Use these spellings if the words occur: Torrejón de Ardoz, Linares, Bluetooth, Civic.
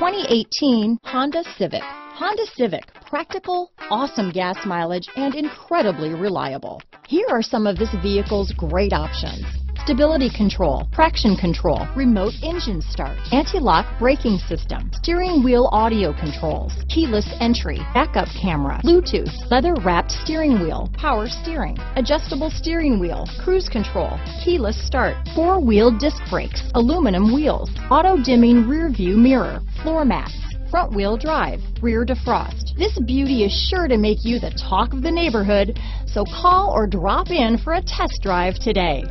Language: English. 2018 Honda Civic. Honda Civic, practical, awesome gas mileage, and incredibly reliable. Here are some of this vehicle's great options: stability control, traction control, remote engine start, anti-lock braking system, steering wheel audio controls, keyless entry, backup camera, Bluetooth, leather-wrapped steering wheel, power steering, adjustable steering wheel, cruise control, keyless start, four-wheel disc brakes, aluminum wheels, auto-dimming rear-view mirror, floor mats, front-wheel drive, rear defrost. This beauty is sure to make you the talk of the neighborhood, so call or drop in for a test drive today.